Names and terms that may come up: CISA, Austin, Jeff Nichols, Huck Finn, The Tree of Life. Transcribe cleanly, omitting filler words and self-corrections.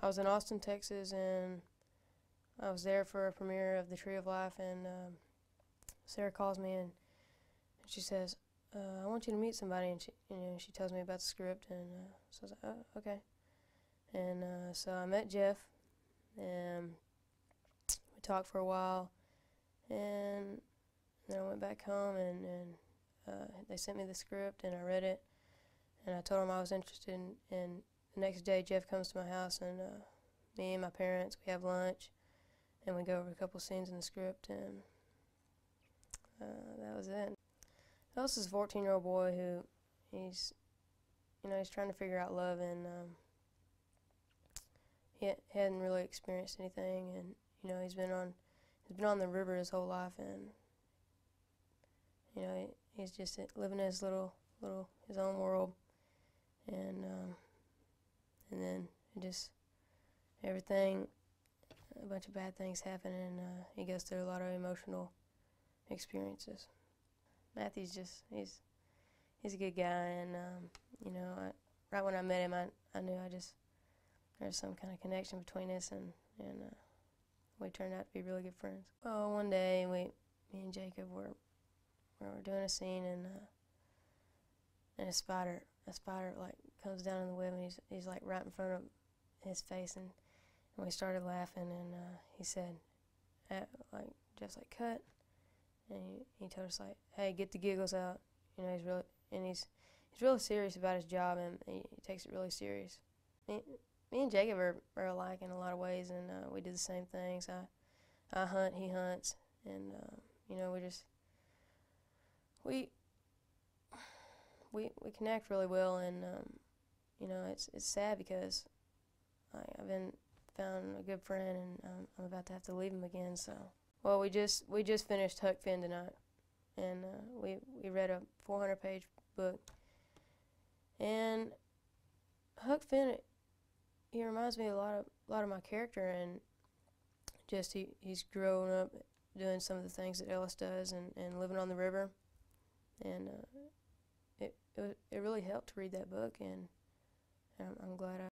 I was in Austin, Texas, and I was there for a premiere of The Tree of Life, and Sarah calls me and she says, I want you to meet somebody, and she tells me about the script, and so I was like, oh, okay. And so I met Jeff, and we talked for a while, and then I went back home, and they sent me the script, and I read it, and I told them I was interested, and the next day Jeff comes to my house, and me and my parents, we have lunch, and we go over a couple scenes in the script, and that was it. That was this 14-year-old boy who, he's trying to figure out love, and he hadn't really experienced anything, and he's been on the river his whole life, and he's just living in his his own world, and then a bunch of bad things happen, and he goes through a lot of emotional experiences. Matthew's he's a good guy, and right when I met him, I knew there's some kind of connection between us, and we turned out to be really good friends. Well, one day me and Jacob were doing a scene, and a spider like comes down in the web, and he's like right in front of his face, and we started laughing, and he said, like just like cut, and he told us like, hey, get the giggles out. He's really serious about his job, and he takes it really serious. Me and Jacob are alike in a lot of ways, and we do the same things. I hunt, he hunts, and we connect really well, and it's sad because I've found a good friend, and I'm about to have to leave him again. So, well, we just finished Huck Finn tonight, and we read a 400-page book, and Huck Finn. He reminds me a lot of my character, and just he's grown up doing some of the things that Ellis does, and living on the river, and it really helped to read that book, and I'm glad I